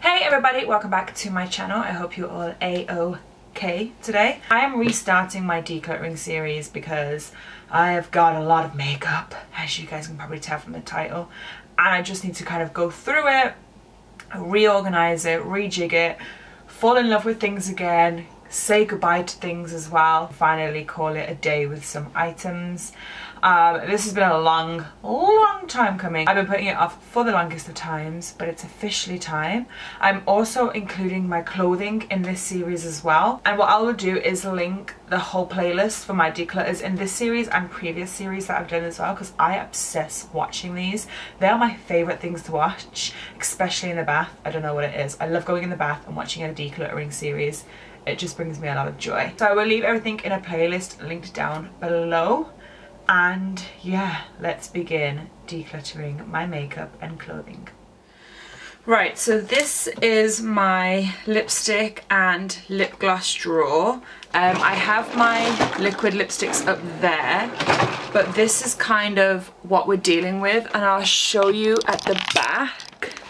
Hey everybody, welcome back to my channel. I hope you're all A-OK today. I am restarting my decluttering series because I have got a lot of makeup, as you guys can probably tell from the title, and I just need to kind of go through it, reorganize it, rejig it, fall in love with things again, say goodbye to things as well, finally call it a day with some items. This has been a long time coming. I've been putting it off for the longest of times, but it's officially time. I'm also including my clothing in this series as well, and what I will do is link the whole playlist for my declutters in this series and previous series that I've done as well, because I obsess watching these. They are my favorite things to watch, especially in the bath. I don't know what it is. I love going in the bath and watching a decluttering series. It just brings me a lot of joy. So I will leave everything in a playlist linked down below. And yeah, let's begin decluttering my makeup and clothing. Right, so this is my lipstick and lip gloss drawer. I have my liquid lipsticks up there, but this is kind of what we're dealing with, and I'll show you at the back.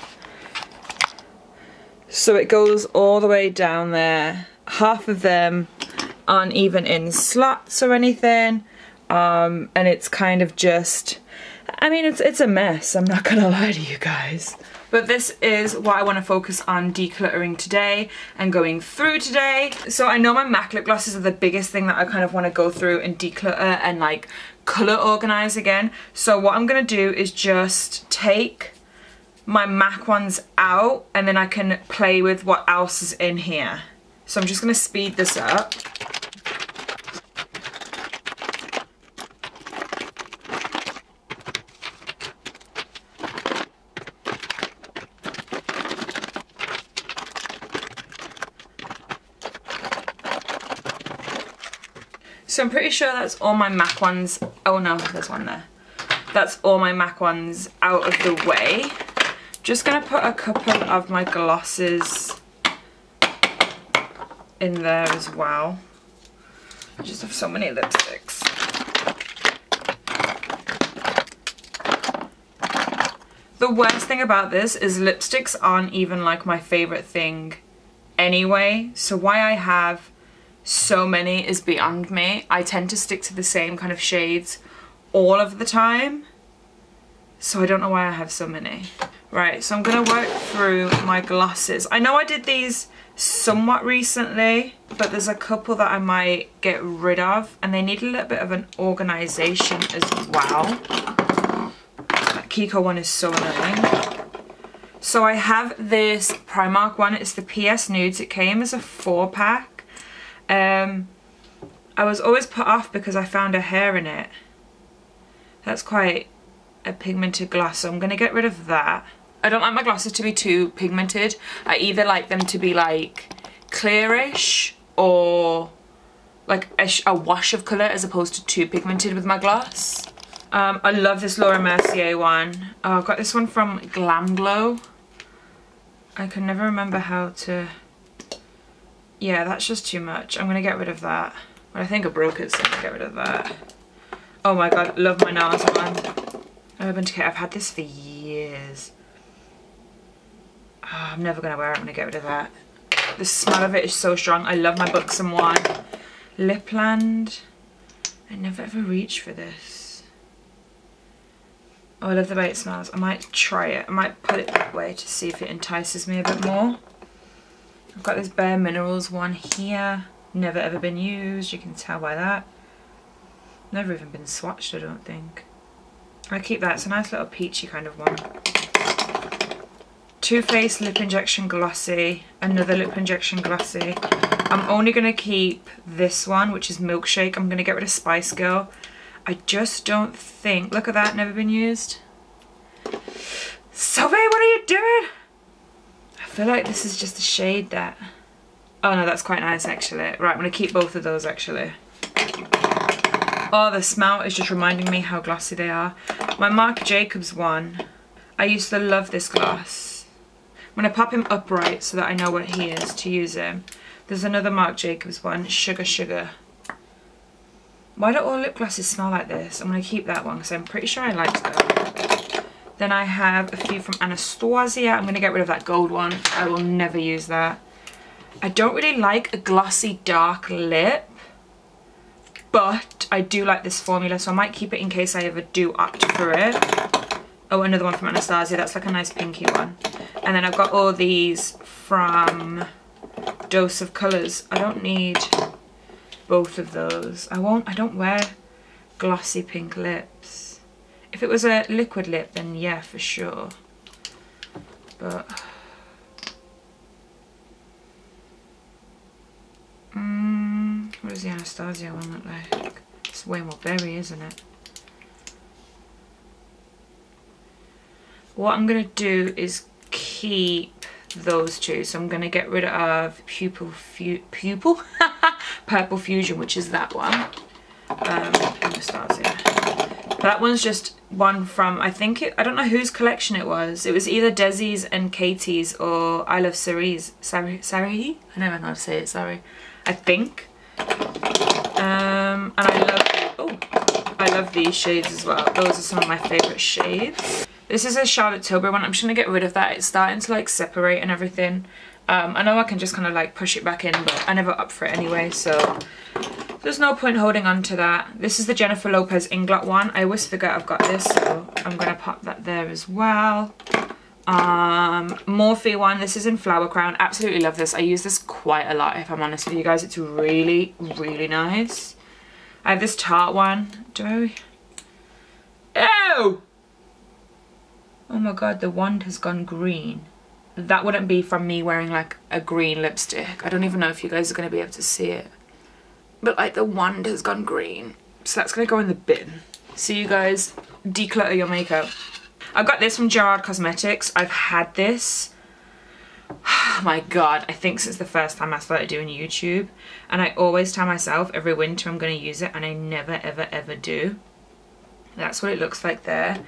So it goes all the way down there. Half of them aren't even in slots or anything, and it's kind of just, I mean, it's a mess, I'm not gonna lie to you guys. But this is what I want to focus on decluttering today and going through today. So I know my MAC lip glosses are the biggest thing that I kind of want to go through and declutter and like color organize again. So what I'm gonna do is just take my MAC ones out, and then I can play with what else is in here. So I'm just going to speed this up. So I'm pretty sure that's all my MAC ones. Oh no, there's one there. That's all my MAC ones out of the way. Just going to put a couple of my glosses in there as well. I just have so many lipsticks. The worst thing about this is lipsticks aren't even like my favorite thing anyway, so why I have so many is beyond me. I tend to stick to the same kind of shades all of the time, so I don't know why I have so many. Right, so I'm gonna work through my glosses. I know I did these somewhat recently, but there's a couple that I might get rid of, and they need a little bit of an organization as well. That Kiko one is so annoying. So I have this Primark one. It's the PS Nudes. It came as a 4-pack. I was always put off because I found a hair in it. That's quite a pigmented gloss, so I'm gonna get rid of that. I don't like my glosses to be too pigmented. I either like them to be like clearish or like a wash of colour, as opposed to too pigmented with my gloss. I love this Laura Mercier one. Oh, I got this one from Glamglow. I can never remember how to... Yeah, that's just too much. I'm going to get rid of that. Well, I think I broke it, so I'm going to get rid of that. Oh my god, love my NARS one. Urban Decay. I've had this for years. Oh, I'm never going to wear it. I'm going to get rid of that. The smell of it is so strong. I love my Buxom one. Lipland. I never ever reach for this. Oh, I love the way it smells. I might try it. I might put it that way to see if it entices me a bit more. I've got this Bare Minerals one here. Never ever been used. You can tell by that. Never even been swatched, I don't think. I keep that. It's a nice little peachy kind of one. Too Faced Lip Injection Glossy, another Lip Injection Glossy. I'm only going to keep this one, which is Milkshake. I'm going to get rid of Spice Girl. I just don't think... Look at that, never been used. Sylvie, what are you doing? I feel like this is just a shade that... Oh no, that's quite nice actually. Right, I'm going to keep both of those actually. Oh, the smell is just reminding me how glossy they are. My Marc Jacobs one. I used to love this gloss. I'm going to pop him upright so that I know what he is to use him. There's another Marc Jacobs one, Sugar Sugar. Why do all lip glosses smell like this? I'm going to keep that one because I'm pretty sure I liked that. Then I have a few from Anastasia. I'm going to get rid of that gold one. I will never use that. I don't really like a glossy dark lip, but I do like this formula, so I might keep it in case I ever do opt for it. Oh, another one from Anastasia. That's like a nice pinky one. And then I've got all these from Dose of Colors. I don't need both of those. I don't wear glossy pink lips. If it was a liquid lip, then yeah, for sure. But what does the Anastasia one look like? It's way more berry, isn't it? What I'm gonna do is keep those two. So I'm gonna get rid of Purple Fusion, which is that one. Anastasia. That one's just one from, I think I don't know whose collection it was. It was either Desi's and Katie's or I Love Sari's. Sari? I never know how to say it, sorry. I think. And I love these shades as well. Those are some of my favourite shades. This is a Charlotte Tilbury one. I'm just gonna get rid of that. It's starting to like separate and everything. I know I can just kind of like push it back in, but I never opt for it anyway, so there's no point holding on to that. This is the Jennifer Lopez Inglot one. I always forget I've got this, so I'm gonna pop that there as well. Morphe one, this is in Flower Crown. Absolutely love this. I use this quite a lot, if I'm honest with you guys. It's really, really nice. I have this Tarte one. Ew! Oh my god, the wand has gone green. That wouldn't be from me wearing like a green lipstick. I don't even know if you guys are going to be able to see it. But like the wand has gone green. So that's going to go in the bin. So you guys declutter your makeup. I got this from Gerard Cosmetics. I've had this, oh my god, I think since the first time I started doing YouTube. And I always tell myself every winter I'm going to use it, and I never ever do. That's what it looks like there.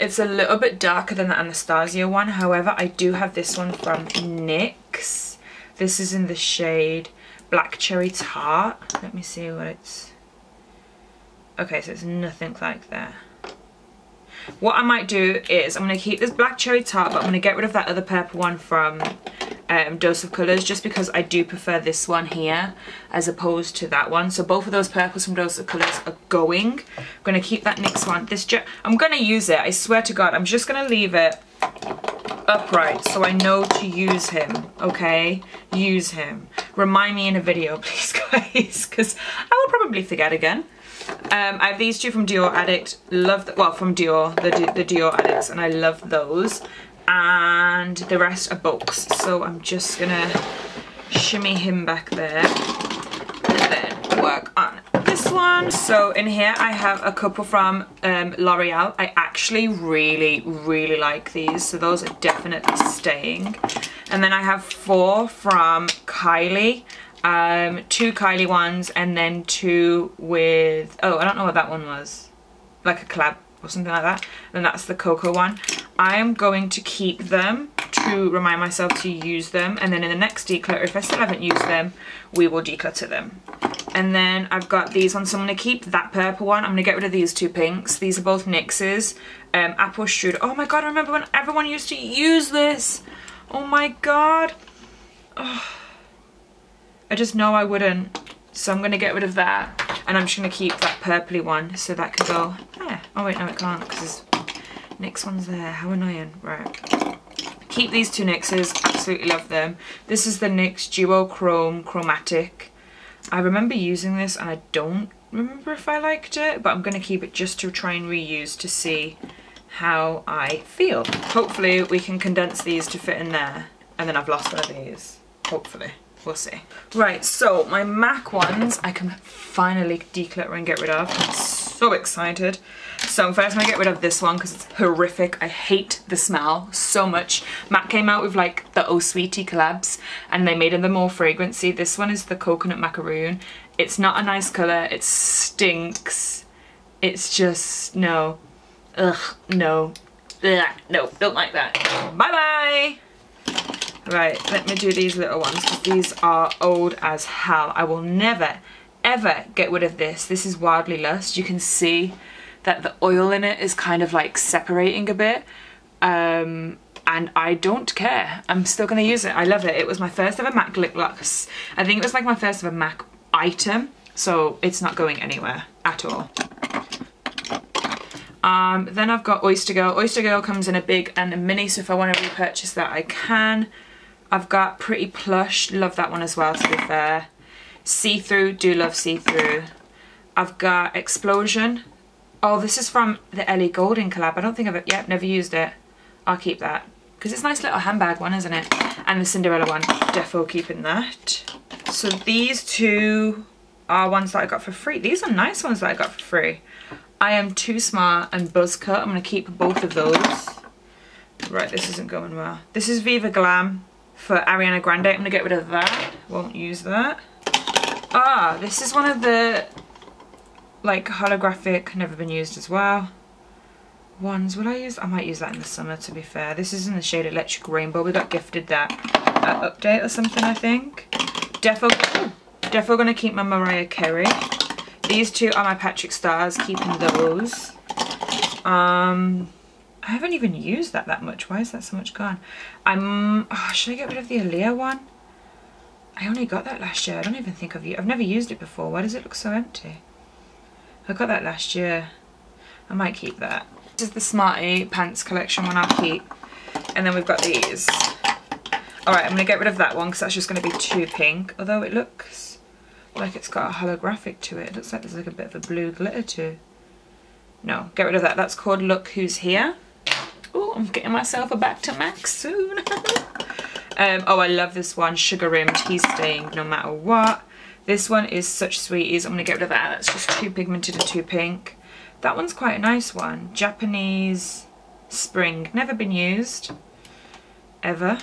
It's a little bit darker than the Anastasia one. However, I do have this one from NYX. This is in the shade Black Cherry Tart. Let me see what it's... Okay, so it's nothing like that. What I might do is I'm going to keep this Black Cherry Tart, but I'm going to get rid of that other purple one from Dose of Colors, just because I do prefer this one here as opposed to that one. So both of those purples from Dose of Colors are going. I'm going to keep that NYX one. I'm going to use it, I swear to god. I'm just going to leave it upright so I know to use him, okay? Use him. Remind me in a video, please, guys, because I will probably forget again. I have these two from Dior Addict. Love the, well, from Dior, the Dior Addicts, and I love those. And the rest are bulks, so I'm just gonna shimmy him back there and then work on this one. So in here I have a couple from L'Oreal. I actually really like these, so those are definitely staying. And then I have four from Kylie, two Kylie ones, and then two with, oh, I don't know what that one was, like a collab or something like that. And that's the cocoa one. I am going to keep them to remind myself to use them, and then in the next declutter, if I still haven't used them, we will declutter them. And then I've got these ones, so I'm going to keep that purple one. I'm going to get rid of these two pinks. These are both NYX's. Apple Strudel. Oh my god, I remember when everyone used to use this. Oh my god. Oh, I just know I wouldn't. So I'm going to get rid of that. And I'm just going to keep that purpley one, so that can go there. Oh wait, no it can't, because NYX one's there. How annoying. Right. Keep these two NYX's. Absolutely love them. This is the NYX Duochrome Chromatic. I remember using this and I don't remember if I liked it, but I'm going to keep it just to try and reuse to see how I feel. Hopefully we can condense these to fit in there. And then I've lost one of these. Hopefully. We'll see. Right, so my MAC ones I can finally declutter and get rid of. I'm so excited. So first I'm going to get rid of this one because it's horrific. I hate the smell so much. MAC came out with like the Oh Sweetie collabs and they made them more fragrancy. This one is the Coconut Macaroon. It's not a nice colour. It stinks. It's just, no. Ugh, no. Ugh, no, don't like that. Bye-bye. Right, let me do these little ones because these are old as hell. I will never, ever get rid of this. This is Wildly Lust. You can see that the oil in it is kind of like separating a bit, And I don't care. I'm still gonna use it. I love it. It was my first ever MAC lip gloss. I think it was like my first ever MAC item, so it's not going anywhere at all. Then I've got Oyster Girl. Oyster Girl comes in a big and a mini, so if I want to repurchase that, I can. I've got Pretty Plush. Love that one as well, to be fair. See Through. Do love See Through. I've got Explosion. Oh, this is from the Ellie Golden collab. I don't think I've... Yep, never used it. I'll keep that, because it's a nice little handbag one, isn't it? And the Cinderella one, defo keeping that. So these two are ones that I got for free. These are nice ones that I got for free. I Am Too Smart and Buzzcut. I'm going to keep both of those. Right, this isn't going well. This is Viva Glam for Ariana Grande. I'm going to get rid of that. Won't use that. Ah, this is one of the, like, holographic, never been used as well. Ones, will I use? I might use that in the summer, to be fair. This is in the shade Electric Rainbow. We got gifted that at Update or something, I think. Defo gonna keep my Mariah Carey. These two are my Patrick Stars, keeping those. I haven't even used that much. Why is that so much gone? Oh, should I get rid of the Aaliyah one? I only got that last year. I don't even think I've never used it before. Why does it look so empty? I got that last year. I might keep that. This is the Smarty Pants collection one, I'll keep. And then we've got these. Alright, I'm going to get rid of that one because that's just going to be too pink. Although it looks like it's got a holographic to it. It looks like there's like a bit of a blue glitter too. No, get rid of that. That's called Look Who's Here. Oh, I'm getting myself a back to MAC soon. Oh, I love this one. Sugar Rimmed. He's staying no matter what. This one is Such Sweeties. I'm going to get rid of that. That's just too pigmented and too pink. That one's quite a nice one. Japanese Spring. Never been used. Ever.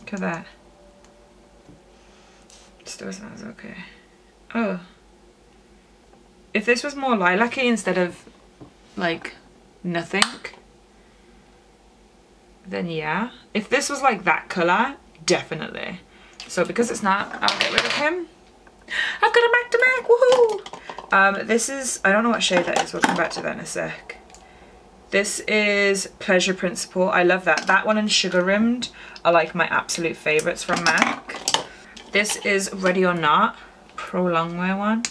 Look at that. Still sounds okay. Oh. If this was more lilac-y instead of, like, nothing, then yeah. If this was like that colour, definitely. So because it's not, I'll get rid of him. I've got a MAC to MAC, woohoo! This is, I don't know what shade that is, we'll come back to that in a sec. This is Pleasure Principle, I love that. That one and Sugar Rimmed are like my absolute favourites from MAC. This is Ready or Not, Pro Longwear one.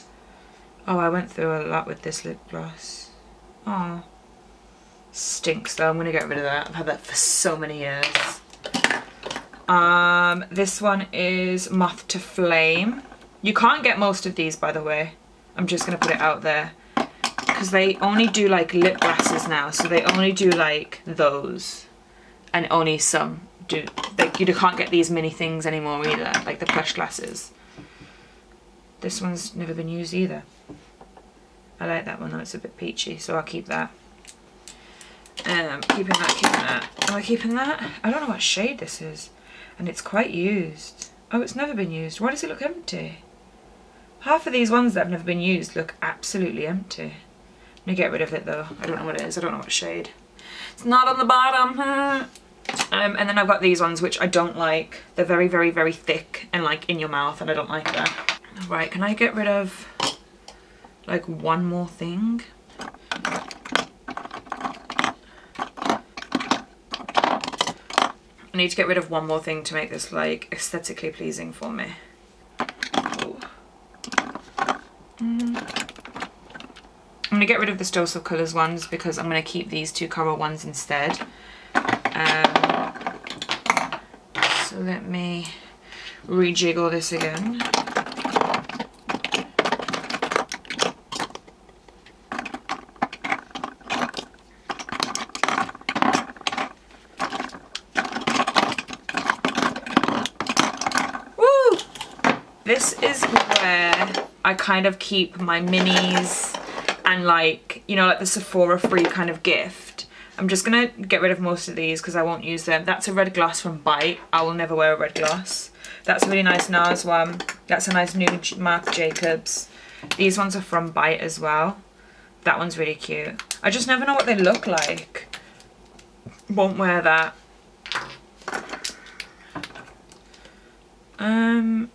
Oh, I went through a lot with this lip gloss. Oh, stinks though, I'm going to get rid of that. I've had that for so many years. This one is Moth to Flame. You can't get most of these, by the way. I'm just going to put it out there because they only do like lip glasses now, so they only do like those and only some do. Like, you can't get these mini things anymore either, like the plush glasses. This one's never been used either. I like that one though, it's a bit peachy, so I'll keep that. Keeping that, keeping that. Am I keeping that? I don't know what shade this is and it's quite used. Oh, it's never been used. Why does it look empty? Half of these ones that have never been used look absolutely empty. I'm going to get rid of it though. I don't know what it is. I don't know what shade. It's not on the bottom. And then I've got these ones which I don't like. They're very, very, very thick and like in your mouth and I don't like that. Right, can I get rid of like one more thing? I need to get rid of one more thing to make this like aesthetically pleasing for me. I'm going to get rid of this Dose of Colors ones because I'm going to keep these two coral ones instead. So let me rejiggle this again. Woo! This is where I kind of keep my minis and like, you know, like the Sephora free kind of gift. I'm just gonna get rid of most of these because I won't use them. That's a red gloss from Bite. I will never wear a red gloss. That's a really nice NARS one. That's a nice new Marc Jacobs. These ones are from Bite as well. That one's really cute. I just never know what they look like. Won't wear that.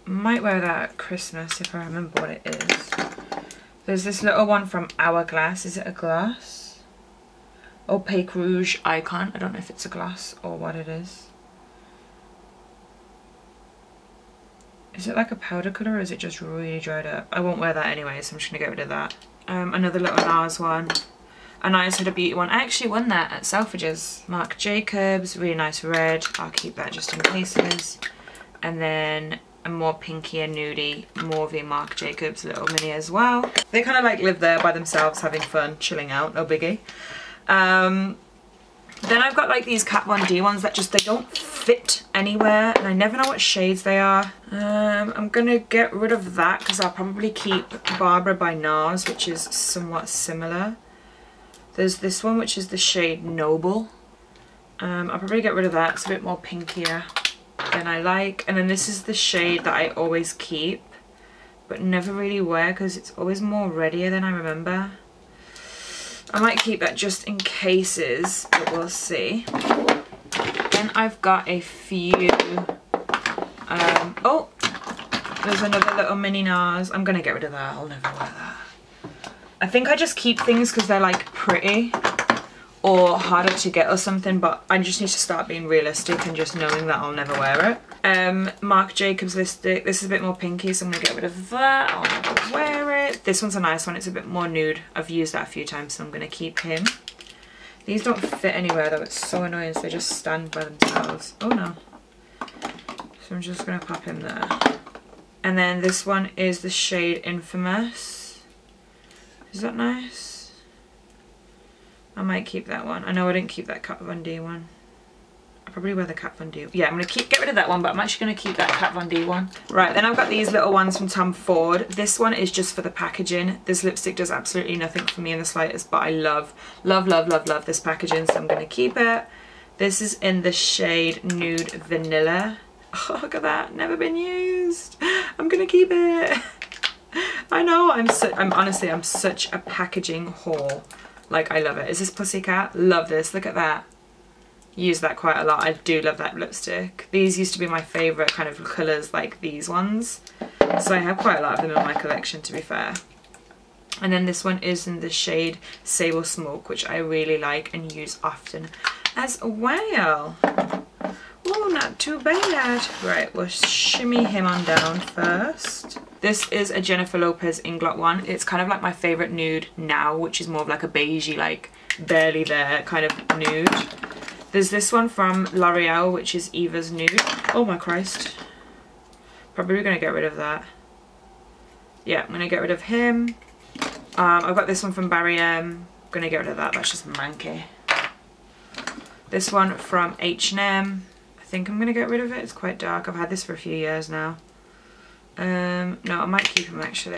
Might wear that at Christmas if I remember what it is. There's this little one from Hourglass. Is it a glass? Opaque Rouge Icon. I don't know if it's a glass or what it is. Is it like a powder colour or is it just really dried up? I won't wear that anyway, so I'm just going to get rid of that. Another little NARS one. A nice little beauty one. I actually won that at Selfridges. Marc Jacobs, really nice red. I'll keep that just in cases. And then a more pinky and nudie Morphe Marc Jacobs little mini as well. They kind of like live there by themselves, having fun, chilling out, no biggie. Then I've got like these Kat Von D ones that just, they don't fit anywhere and I never know what shades they are. I'm gonna get rid of that because I'll probably keep Barbara by NARS, which is somewhat similar. There's this one which is the shade Noble. I'll probably get rid of that, it's a bit more pinkier than I like. And then this is the shade that I always keep but never really wear because it's always more reddier than I remember. I might keep that just in cases, but we'll see. Then I've got a few, oh, there's another little mini NARS. I'm gonna get rid of that, I'll never wear that. I think I just keep things because they're like pretty or harder to get or something, but I just need to start being realistic and just knowing that I'll never wear it. Marc Jacobs lipstick, this is a bit more pinky, so I'm gonna get rid of that, I'll never wear it. This one's a nice one, it's a bit more nude. I've used that a few times, so I'm gonna keep him. These don't fit anywhere though, it's so annoying, so they just stand by themselves. Oh no. So I'm just gonna pop him there. And then this one is the shade Infamous. Is that nice? I might keep that one. I know I didn't keep that Kat Von D one. I probably wear the Kat Von D. Yeah, I'm going to get rid of that one, but I'm actually going to keep that Kat Von D one. Right, then I've got these little ones from Tom Ford. This one is just for the packaging. This lipstick does absolutely nothing for me in the slightest, but I love, love, love, love, love this packaging, so I'm going to keep it. This is in the shade Nude Vanilla. Oh, look at that. Never been used. I'm going to keep it. I know. I'm such a packaging haul. Like, I love it. Is this Pussycat? Love this. Look at that. Use that quite a lot. I do love that lipstick. These used to be my favourite kind of colours, like these ones. So I have quite a lot of them in my collection, to be fair. And then this one is in the shade Sable Smoke, which I really like and use often as well. Oh, not too bad. Right, we'll shimmy him on down first. This is a Jennifer Lopez Inglot one. It's kind of like my favourite nude now, which is more of like a beigey, like barely there kind of nude. There's this one from L'Oreal, which is Eva's Nude. Oh my Christ. Probably going to get rid of that. Yeah, I'm going to get rid of him. I've got this one from Barry M. I'm going to get rid of that. That's just manky. This one from H&M. I think I'm going to get rid of it. It's quite dark. I've had this for a few years now. No, I might keep them actually.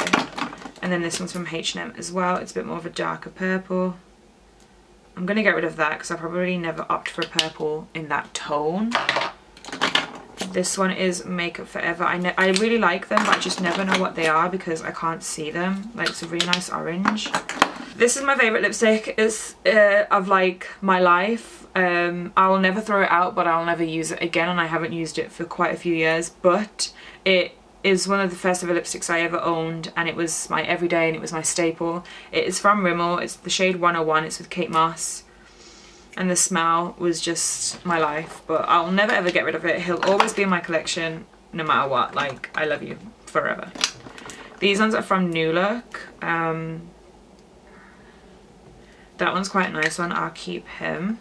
And then this one's from H&M as well. It's a bit more of a darker purple. I'm going to get rid of that because I probably never opt for purple in that tone. This one is Makeup Forever. I really like them, but I just never know what they are because I can't see them. Like, it's a really nice orange. This is my favourite lipstick. It's of like my life. I'll never throw it out, but I'll never use it again, and I haven't used it for quite a few years, but it is one of the first ever lipsticks I ever owned, and it was my everyday and it was my staple. It is from Rimmel, it's the shade 101, it's with Kate Moss, and the smell was just my life, but I'll never ever get rid of it. He'll always be in my collection no matter what, like I love you forever. These ones are from New Look. That one's quite a nice one, I'll keep him.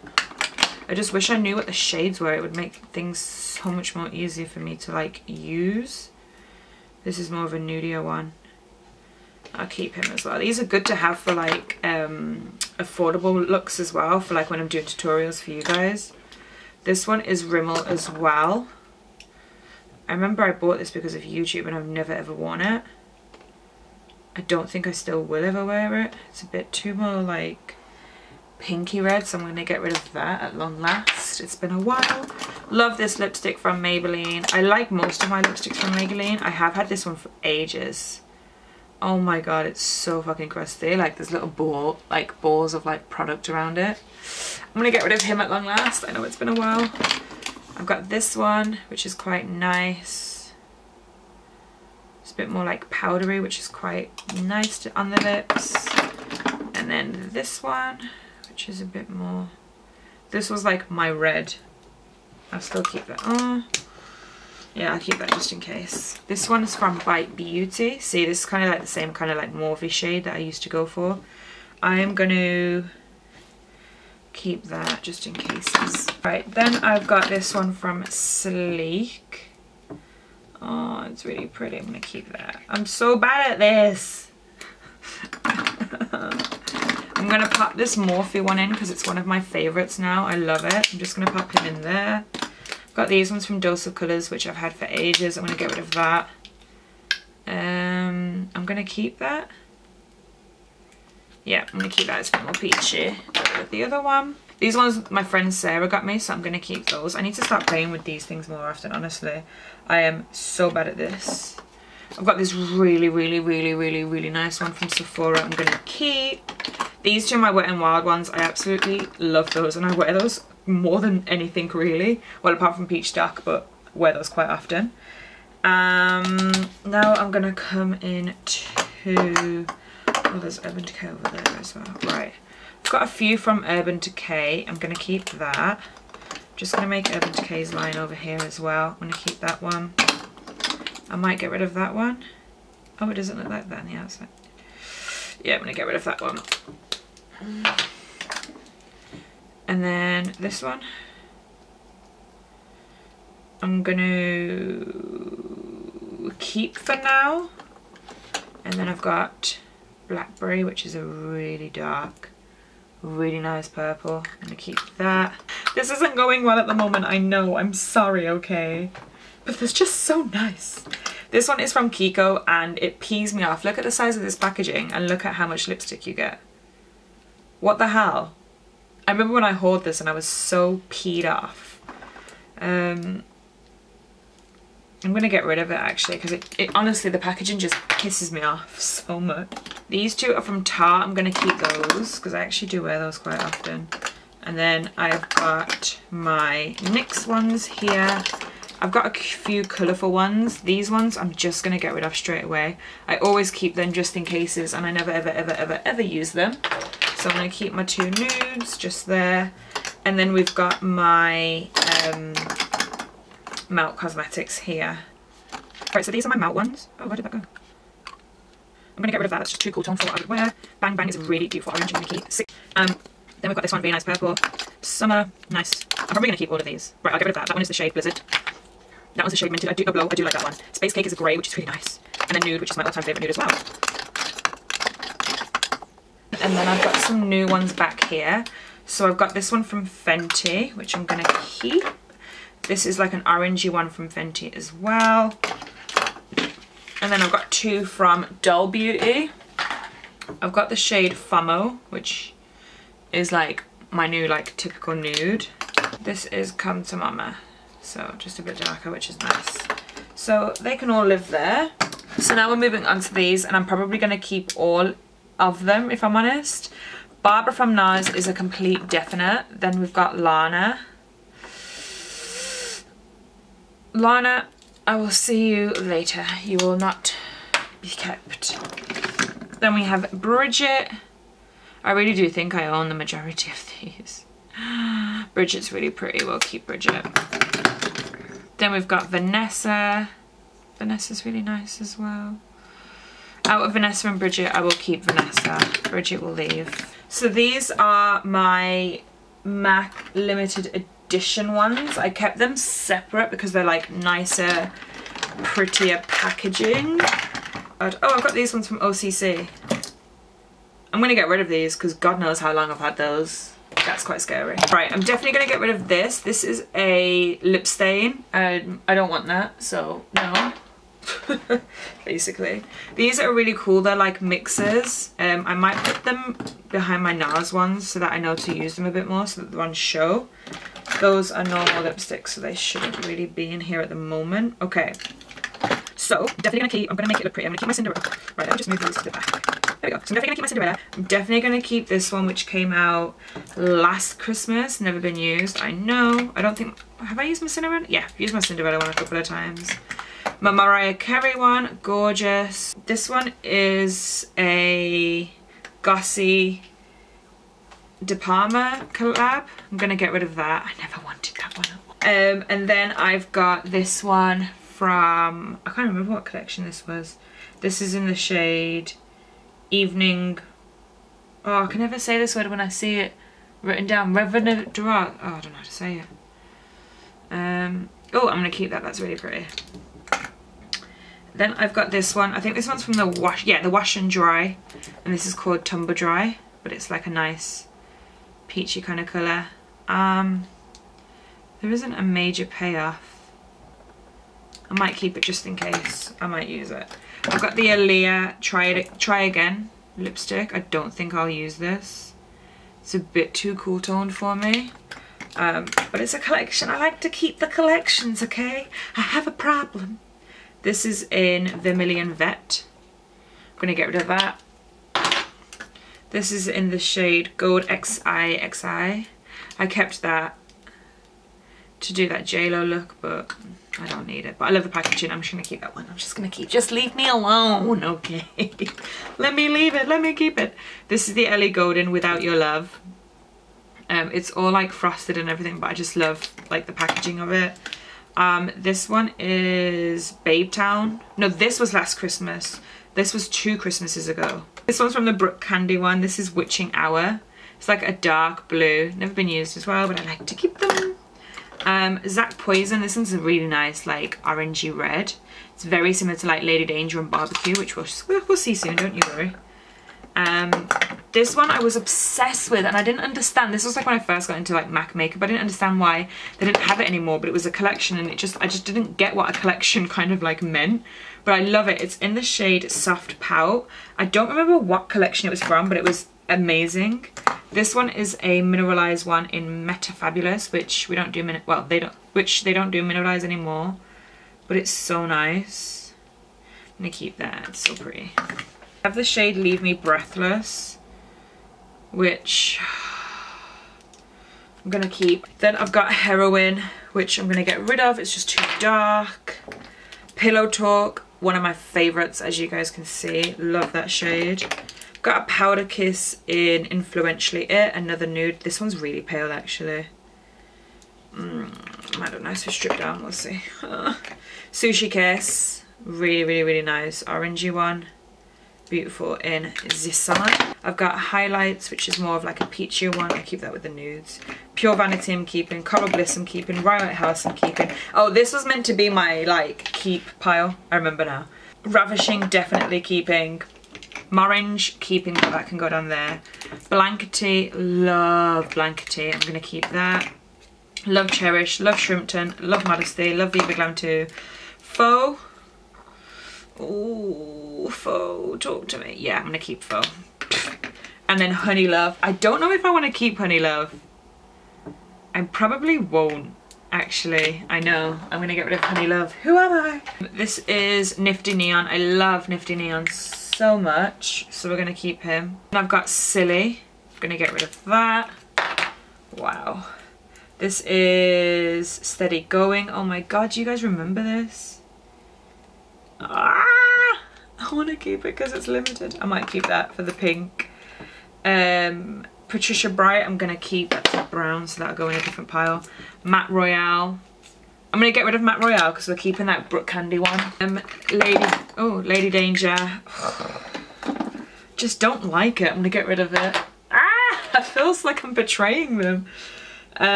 I just wish I knew what the shades were, it would make things so much more easier for me to like use. This is more of a nudier one. I'll keep him as well. These are good to have for like affordable looks as well, for like when I'm doing tutorials for you guys. This one is Rimmel as well. I remember I bought this because of YouTube and I've never ever worn it. I don't think I still will ever wear it. It's a bit too more like pinky red, so I'm going to get rid of that at long last. It's been a while. Love this lipstick from Maybelline. I like most of my lipsticks from Maybelline. I have had this one for ages. Oh my god, it's so fucking crusty. Like there's little balls of like product around it. I'm gonna get rid of him at long last. I know it's been a while. I've got this one, which is quite nice. It's a bit more like powdery, which is quite nice on the lips. And then this one, which is a bit more. This was like my red. I'll still keep that. Oh, yeah, I'll keep that just in case. This one is from Bite Beauty. See, this is kind of like the same kind of like Morphe shade that I used to go for. I'm going to keep that just in cases. Right, then I've got this one from Sleek. Oh, it's really pretty. I'm going to keep that. I'm so bad at this. I'm going to pop this Morphe one in because it's one of my favorites now. I love it. I'm just going to pop him in there. I've got these ones from Dose of Colors, which I've had for ages. I'm going to get rid of that. I'm going to keep that. Yeah, I'm going to keep that. It's a bit more peachy. But the other one. These ones my friend Sarah got me, so I'm going to keep those. I need to start playing with these things more often, honestly. I am so bad at this. I've got this really nice one from Sephora I'm going to keep. These two are my Wet n Wild ones. I absolutely love those, and I wear those more than anything really. Well, apart from Peach Dark, but I wear those quite often. Now I'm going to come in to... Oh, there's Urban Decay over there as well. Right. I've got a few from Urban Decay. I'm going to keep that. I'm just going to make Urban Decay's line over here as well. I'm going to keep that one. I might get rid of that one. Oh, it doesn't look like that on the outside. Yeah, I'm going to get rid of that one. And then this one. I'm going to keep for now. And then I've got Blackberry, which is a really dark, really nice purple. I'm going to keep that. This isn't going well at the moment, I know. I'm sorry, okay? But it's just so nice. This one is from Kiko and it pees me off. Look at the size of this packaging and look at how much lipstick you get. What the hell? I remember when I hauled this and I was so peed off. I'm going to get rid of it actually because it honestly, the packaging just pisses me off so much. These two are from Tarte. I'm going to keep those because I actually do wear those quite often. And then I've got my NYX ones here. I've got a few colourful ones. These ones I'm just going to get rid of straight away. I always keep them just in cases and I never ever use them. So I'm going to keep my two nudes just there. And then we've got my... Melt Cosmetics here. Right, so these are my Melt ones. Oh, where did that go? I'm going to get rid of that. That's just too cool tone for what I would wear. Bang Bang is a really beautiful orange. I'm going to keep. Then we've got this one, really nice purple. Summer, nice. I'm probably going to keep all of these. Right, I'll get rid of that. That one is the shade Blizzard. That one's the shade Minted. I do, Blow, I do like that one. Space Cake is a grey, which is really nice. And then Nude, which is my all-time favourite nude as well. And then I've got some new ones back here. So I've got this one from Fenty, which I'm going to keep. This is like an orangey one from Fenty as well. And then I've got two from Doll Beauty. I've got the shade FOMO, which is like my new like typical nude. This is Come to Mama. So just a bit darker, which is nice. So they can all live there. So now we're moving on to these and I'm probably going to keep all of them if I'm honest. Barbara from NARS is a complete definite. Then we've got Lana. Lana, I will see you later. You will not be kept. Then we have Bridget. I really do think I own the majority of these. Bridget's really pretty. We'll keep Bridget. Then we've got Vanessa. Vanessa's really nice as well. Out of Vanessa and Bridget, I will keep Vanessa. Bridget will leave. So these are my MAC limited edition ones. I kept them separate because they're like nicer, prettier packaging. God. Oh, I've got these ones from OCC. I'm going to get rid of these because God knows how long I've had those. That's quite scary. Right, I'm definitely going to get rid of this. This is a lip stain. I don't want that, so no. Basically. These are really cool. They're like mixers. I might put them behind my NARS ones so that I know to use them a bit more so that the ones show. Those are normal lipsticks, so they shouldn't really be in here at the moment. Okay, so definitely gonna keep. I'm gonna make it look pretty. I'm gonna keep my Cinderella. Right, I'll just move these to the back. There we go. So I'm definitely gonna keep my Cinderella. I'm definitely gonna keep this one, which came out last Christmas. Never been used. I know. I don't think. Have I used my Cinderella? Yeah, I've used my Cinderella one a couple of times. My Mariah Carey one, gorgeous. This one is a Gossy De Palma collab. I'm gonna get rid of that. I never wanted that one. And then I've got this one from, I can't remember what collection this was. This is in the shade Evening. Oh, I can never say this word when I see it written down. Revenant. Oh, I don't know how to say it. Oh, I'm gonna keep that. That's really pretty. Then I've got this one. I think this one's from the Wash. Yeah, the Wash and Dry, and this is called Tumble Dry. But it's like a nice peachy kind of color. There isn't a major payoff. I might keep it just in case. I might use it. I've got the Aaliyah Try Again lipstick. I don't think I'll use this. It's a bit too cool toned for me. But it's a collection. I like to keep the collections, okay? I have a problem. This is in Vermilion Vet. I'm gonna get rid of that. This is in the shade Gold XIXI. I kept that to do that JLo look, but I don't need it. But I love the packaging. I'm just gonna keep that one. I'm just gonna keep, just leave me alone, okay? Let me leave it, let me keep it. This is the Ellie Golden Without Your Love. It's all like frosted and everything, but I just love like the packaging of it. This one is Babe Town. No, this was last Christmas. This was 2 Christmases ago. This one's from the Brooke Candy one. This is Witching Hour. It's like a dark blue. Never been used as well, but I like to keep them. Zach Poison. This one's a really nice like orangey red. It's very similar to like Lady Danger and Barbecue, which we'll see soon, don't you worry. This one I was obsessed with, and I didn't understand. This was like when I first got into like MAC makeup. I didn't understand why they didn't have it anymore, but it was a collection, and I just didn't get what a collection kind of like meant. But I love it. It's in the shade Soft Pout. I don't remember what collection it was from, but it was amazing. This one is a mineralized one in Metafabulous, which we don't do which they don't do mineralized anymore. But it's so nice. I'm gonna keep that. It's so pretty. I have the shade Leave Me Breathless, which I'm gonna keep. Then I've got Heroin, which I'm gonna get rid of. It's just too dark. Pillow Talk, one of my favorites, as you guys can see. Love that shade. Got a Powder Kiss in Influentially It, another nude. This one's really pale, actually. I don't know, so stripped down, we'll see. Sushi Kiss, really, really, really nice. Orangey one, beautiful in Zissan. I've got Highlights, which is more of like a peachy one. I keep that with the nudes. Pure Vanity I'm keeping, Coral Bliss I'm keeping, Riot House I'm keeping. Oh, this was meant to be my like keep pile. I remember now. Ravishing, definitely keeping. Morange, keeping, but that can go down there. Blankety, love Blankety. I'm gonna keep that. Love Cherish, love Shrimpton, love Modesty, love Viva Glam 2. Faux. Ooh, Faux, talk to me. Yeah, I'm gonna keep Faux. And then Honey Love. I don't know if I want to keep Honey Love. I probably won't, actually. I know. I'm gonna get rid of Honey Love. Who am I? This is Nifty Neon. I love Nifty Neon so much, so we're gonna keep him. And I've got Silly. I'm gonna get rid of that. Wow. This is Steady Going. Oh my god, do you guys remember this? Ah, I want to keep it because it's limited. I might keep that for the pink. Patricia Bright, I'm going to keep. That's brown, so that'll go in a different pile. Matt Royale. I'm going to get rid of Matt Royale because we're keeping that Brooke Candy one. Lady Danger. Just don't like it. I'm going to get rid of it. Ah, it feels like I'm betraying them.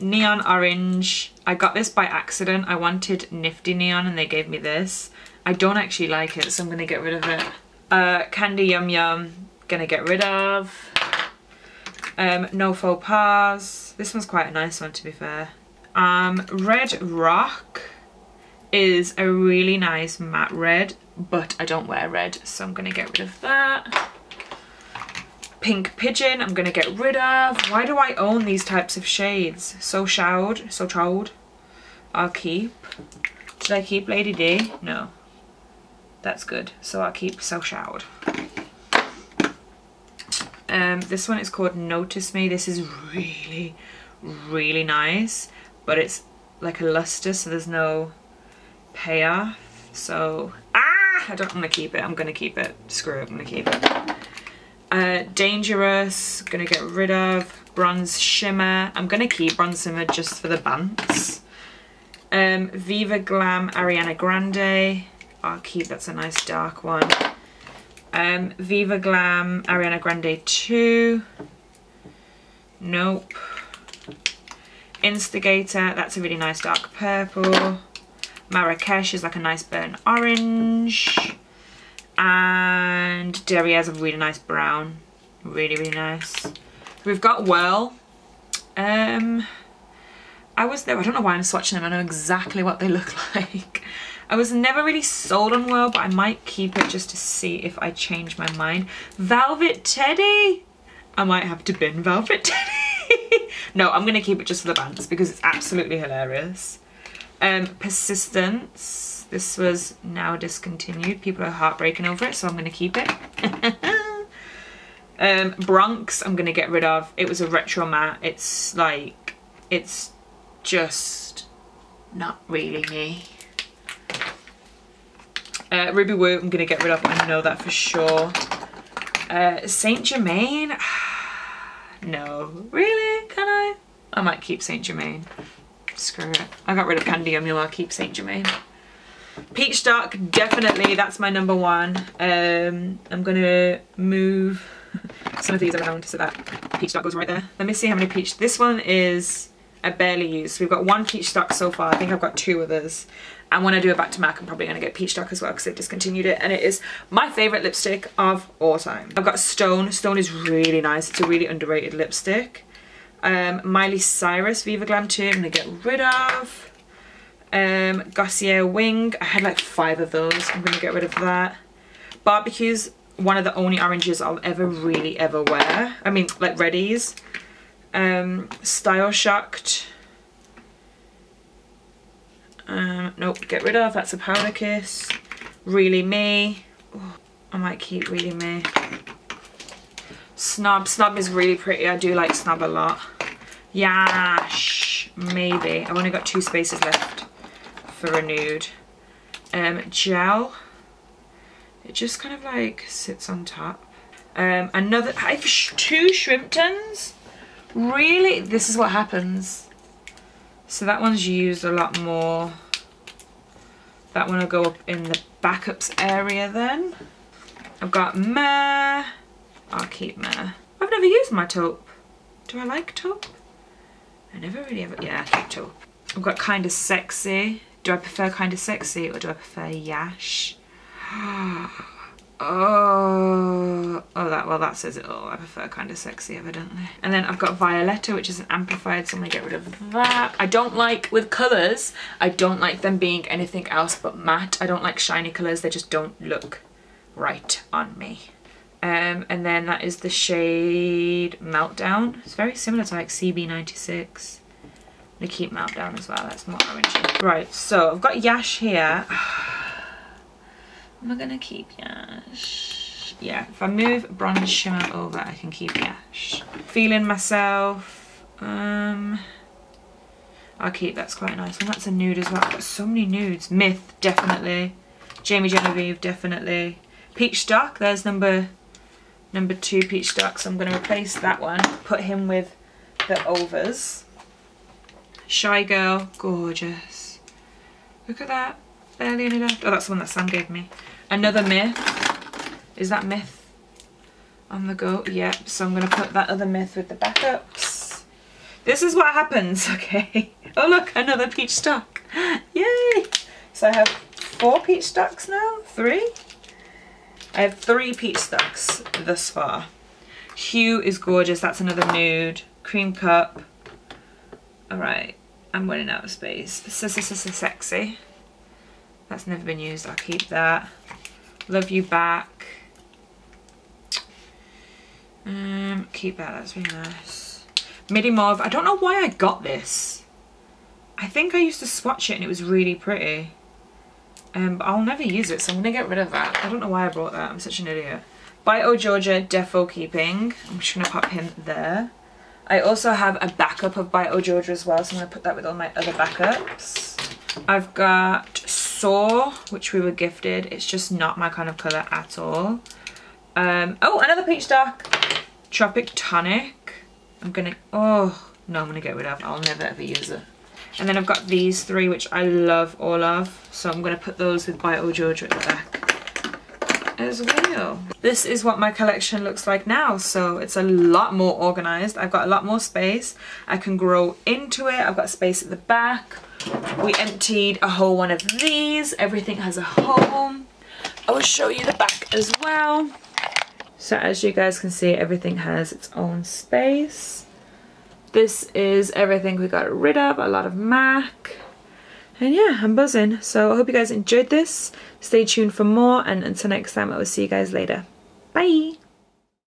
Neon Orange. I got this by accident. I wanted Nifty Neon and they gave me this. I don't actually like it, so I'm gonna get rid of it. Candy Yum Yum, gonna get rid of. No Faux Pas. This one's quite a nice one, to be fair. Red Rock is a really nice matte red, but I don't wear red, so I'm gonna get rid of that. Pink Pigeon, I'm gonna get rid of. Why do I own these types of shades? So Child, I'll keep. Did I keep Lady D? No. That's good, so I'll keep So Child. This one is called Notice Me. This is really, really nice, but it's like a luster, so there's no payoff. So, I don't wanna keep it. I'm gonna keep it. Screw it, I'm gonna keep it. Dangerous, gonna get rid of. Bronze Shimmer, I'm gonna keep Bronze Shimmer just for the bands. Viva Glam Ariana Grande, I'll keep, that's a nice dark one. Viva Glam Ariana Grande 2, nope. Instigator, that's a really nice dark purple. Marrakesh is like a nice burnt orange. And Derriere's a really nice brown, really, really nice. We've got Whirl. I was there, I don't know why I'm swatching them, I know exactly what they look like. I was never really sold on Whirl, but I might keep it just to see if I change my mind. Velvet Teddy! I might have to bin Velvet Teddy. No, I'm gonna keep it just for the bands because it's absolutely hilarious. Persistence, this was now discontinued. People are heartbreaking over it, so I'm gonna keep it. Bronx, I'm gonna get rid of. It was a retro matte, it's like, it's just not really me. Ruby Woo, I'm gonna get rid of, I know that for sure. Saint Germain, no, really, can I? I might keep Saint Germain. Screw it. I got rid of Candy Yum Yum, I'll keep Saint Germain. Peach Dark, definitely, that's my number one. I'm gonna move some of these around so that Peach Dark goes right there. Let me see how many Peach, this one is, I barely used. So we've got one Peach Dark so far, I think I've got two others. And when I do a back to MAC, I'm probably gonna get Peach Dark as well because they discontinued it, and it is my favorite lipstick of all time. I've got Stone, Stone is really nice, it's a really underrated lipstick. Miley Cyrus Viva Glam 2, I'm gonna get rid of. Glossier Wing, I had like 5 of those, I'm gonna get rid of that. Barbecues, one of the only oranges I'll ever really ever wear, I mean like readies. Style Shocked, nope, get rid of, that's a Powder Kiss. Really Me, oh, I might keep Really Me. Snob, Snob is really pretty, I do like Snob a lot. Yash, maybe. I've only got 2 spaces left for Renewed. Gel, it just kind of like sits on top. Another, I have 2 Shrimptons. Really, this is what happens. So that one's used a lot more. That one will go up in the backups area then. I've got Myrrh, I'll keep Myrrh. I've never used my taupe. Do I like taupe? I never really ever, yeah, I keep taupe. I've got Kinda Sexy. Do I prefer Kinda Sexy or do I prefer Yash? Oh, that, well that says it all. I prefer Kinda Sexy evidently. And then I've got Violetta, which is an amplified, so I'm gonna get rid of that. I don't like, with colours, I don't like them being anything else but matte. I don't like shiny colours, they just don't look right on me. And then that is the shade Meltdown. It's very similar to like CB96. I'm gonna keep Meltdown as well, that's more orangey. Right, so I've got Yash here. Am I gonna keep Yash? Yeah, if I move Bronze Shimmer over, I can keep Yash. Feeling Myself, I'll keep, that's quite a nice one. That's a nude as well, I've got so many nudes. Myth, definitely. Jamie Genevieve, definitely. Peach Dark, there's number 2 Peach Dark, so I'm going to replace that one, put him with the Overs. Shy Girl, gorgeous. Look at that, barely any left. Oh, that's the one that Sam gave me. Another Myth. Is that Myth on the go? Yep, so I'm going to put that other Myth with the backups. This is what happens, okay. Oh look, another Peach Dark. Yay! So I have 4 Peach Darks now, 3? I have 3 Peach Darks thus far. Hue is gorgeous, that's another nude. Cream Cup. Alright, I'm running out of space. Sexy. That's never been used, I'll keep that. Love You Back. Keep that, that's really nice. Midi Mauve, I don't know why I got this. I think I used to swatch it and it was really pretty. But I'll never use it, so I'm going to get rid of that. I don't know why I brought that, I'm such an idiot. By O Georgia, defo keeping. I'm just going to pop him there. I also have a backup of By O Georgia as well, so I'm going to put that with all my other backups. I've got Soar, which we were gifted. It's just not my kind of colour at all. Oh, another Peach Dark Tropic Tonic. I'm gonna get rid of. I'll never ever use it. And then I've got these three, which I love all of. So I'm gonna put those with Bite Ojojo at the back as well. This is what my collection looks like now. So it's a lot more organized. I've got a lot more space. I can grow into it. I've got space at the back. We emptied a whole one of these. Everything has a home. I will show you the back as well. So as you guys can see, everything has its own space. This is everything we got rid of, a lot of MAC. And yeah, I'm buzzing. So I hope you guys enjoyed this. Stay tuned for more, and until next time, I will see you guys later. Bye!